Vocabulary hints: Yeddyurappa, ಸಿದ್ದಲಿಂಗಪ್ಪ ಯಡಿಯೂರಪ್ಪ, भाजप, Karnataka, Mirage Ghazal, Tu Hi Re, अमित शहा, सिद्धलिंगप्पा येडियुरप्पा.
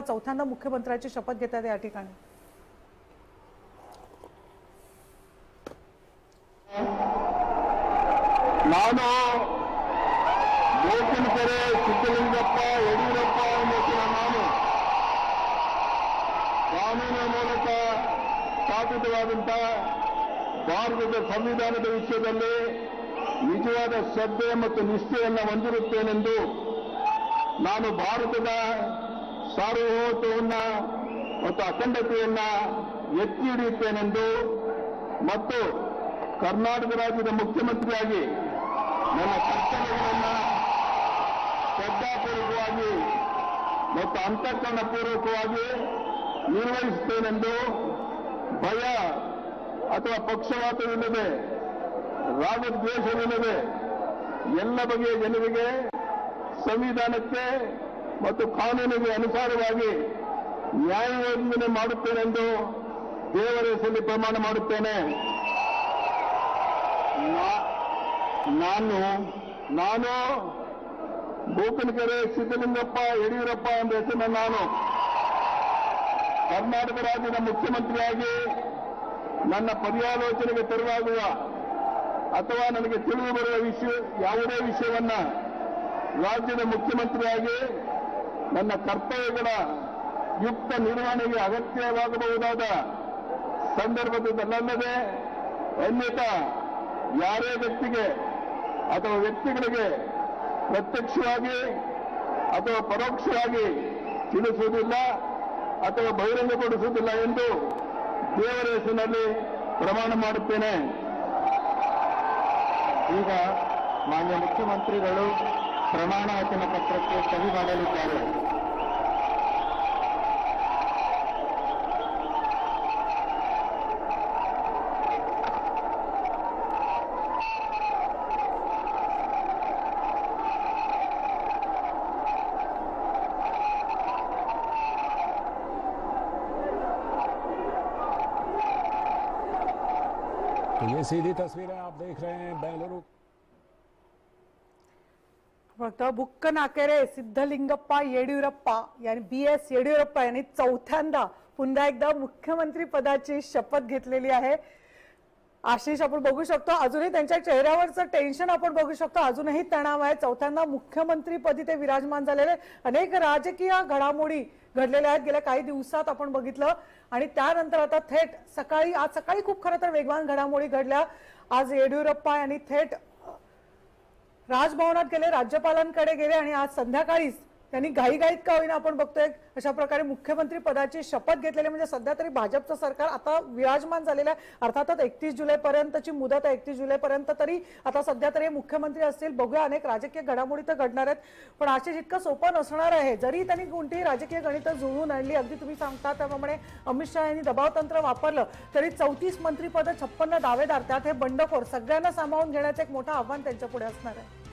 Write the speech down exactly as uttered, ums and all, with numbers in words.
चौथ्यांदा मुख्यमंत्र्यांची शपथ घेतात या ठिकाणी। ನಾನು ಲೋಕನಕರೆ ಸಿದ್ದಲಿಂಗಪ್ಪ ಯಡಿಯೂರಪ್ಪ ಅವರ ನಾನು ಕಾನೂನಿನ ಮೂಲಕ ಸ್ಥಾಪಿತವಾದಂತ ಭಾರತದ ಸಂವಿಧಾನದ ವಿಷಯದಲ್ಲಿ ನಿಜವಾದ ಶ್ರದ್ಧೆ ಮತ್ತು ನಿಷ್ಠೆಯನ್ನು ಹೊಂದಿರುತ್ತೇನೆಂದು ನಾನು ಭಾರತದ ಸಾರ್ವಭೌಮತ್ವವನ್ನು ಮತ್ತು ಅಖಂಡತೆಯನ್ನು ಎತ್ತಿ ಹಿಡಿಯುತ್ತೇನೆಂದು ಮತ್ತು ಕರ್ನಾಟಕ ರಾಜ್ಯದ ಮುಖ್ಯಮಂತ್ರಿಯಾಗಿ ನನ್ನ ಕರ್ತವ್ಯಗಳನ್ನು ಶ್ರದ್ಧಾಪೂರ್ವಕವಾಗಿ ಮತ್ತು ಅಂತಃಕರಣಪೂರ್ವಕವಾಗಿ ನಿರ್ವಹಿಸುತ್ತೇನೆಂದು ಭಯ ಅಥವಾ ಪಕ್ಷಪಾತವಿಲ್ಲದೆ ರಾಗದ್ವೇಷವಿಲ್ಲದೆ ಎಲ್ಲ ಬಗೆಯ ಜನರಿಗೆ ಸಂವಿಧಾನಕ್ಕೆ ಮತ್ತು ಕಾನೂನಿಗೆ ಅನುಸಾರವಾಗಿ ನ್ಯಾಯಯೋಜನೆ ಮಾಡುತ್ತೇನೆಂದು ದೇವರ ಹೆಸರಲ್ಲಿ ಪ್ರಮಾಣ ಮಾಡುತ್ತೇನೆ। ನಾನು ನಾನು ಗೋಕನಕೆರೆ ಸಿದ್ದಲಿಂಗಪ್ಪ ಯಡಿಯೂರಪ್ಪ ಎಂಬ ಹೆಸರನ್ನು ನಾನು ಕರ್ನಾಟಕ ರಾಜ್ಯದ ಮುಖ್ಯಮಂತ್ರಿಯಾಗಿ ನನ್ನ ಪರ್ಯಾಲೋಚನೆಗೆ ತೆರವಾಗುವ ಅಥವಾ ನನಗೆ ತಿಳಿದು ಬರುವ ವಿಷಯ ಯಾವುದೇ ವಿಷಯವನ್ನ ರಾಜ್ಯದ ಮುಖ್ಯಮಂತ್ರಿಯಾಗಿ ನನ್ನ ಕರ್ತವ್ಯಗಳ ಯುಕ್ತ ನಿರ್ವಹಣೆಗೆ ಅಗತ್ಯವಾಗಬಹುದಾದ ಸಂದರ್ಭದಲ್ಲದೆ ಅನ್ಯತಾ ಯಾರೇ ವ್ಯಕ್ತಿಗೆ ಅಥವಾ ವ್ಯಕ್ತಿಗಳಿಗೆ ಪ್ರತ್ಯಕ್ಷವಾಗಿ ಅಥವಾ ಪರೋಕ್ಷವಾಗಿ ತಿಳಿಸುವುದಿಲ್ಲ ಅಥವಾ ಬಹಿರಂಗಪಡಿಸುವುದಿಲ್ಲ ಎಂದು ದೇವರ ಹೆಸರಿನಲ್ಲಿ ಪ್ರಮಾಣ ಮಾಡುತ್ತೇನೆ। ಈಗ ಮಾನ್ಯ ಮುಖ್ಯಮಂತ್ರಿಗಳು ಪ್ರಮಾಣ ವಚನ ಪತ್ರಕ್ಕೆ ಸಹಿ ಮಾಡಲಿದ್ದಾರೆ। ये सीधी तस्वीरें आप देख रहे हैं बेंगलुरु। बुक्कनाकेरे सिद्धलिंगप्पा येडियुरप्पा यानी बी एस येडियुरप्पा यांनी चौथ्यांदा पुन्हा एकदा मुख्यमंत्री पदाची शपथ घेतलेली आहे। आशिष आपण बघू शकतो अजूनही त्यांच्या चेहऱ्यावरचं टेन्शन आपण बघू शकतो, अजूनही तणाव आहे। चौथ्यांदा मुख्यमंत्रीपदी ते विराजमान झालेले, अनेक राजकीय घडामोडी घडलेल्या आहेत गेल्या काही दिवसात आपण बघितलं आणि त्यानंतर आता थेट सकाळी आज सकाळी खूप खरं तर वेगवान घडामोडी घडल्या। आज येडियुरप्पा यांनी थेट राजभवनात गेले, राज्यपालांकडे गेले आणि आज संध्याकाळीच त्यांनी घाईघाईत का होईना आपण बघतोय अशा प्रकारे मुख्यमंत्री पदाची शपथ घेतलेली। म्हणजे सध्या तरी भाजपचं सरकार आता विराजमान झालेलं आहे। अर्थातच एकतीस जुलैपर्यंतची मुदत आहे, एकतीस जुलैपर्यंत तरी आता सध्या तरी मुख्यमंत्री असतील। बघूया अनेक राजकीय घडामोडी तर घडणार आहेत पण आशिष इतकं सोपं नसणार आहे। जरी त्यांनी कोणतीही राजकीय गणितं जुळवून आणली, अगदी तुम्ही सांगता त्याप्रमाणे अमित शहा यांनी दबावतंत्र वापरलं तरी चौतीस मंत्रीपद छप्पन्न दावेदार त्यात हे बंडखोर सगळ्यांना सामावून घेण्याचं एक मोठं आव्हान त्यांच्या पुढे असणार आहे।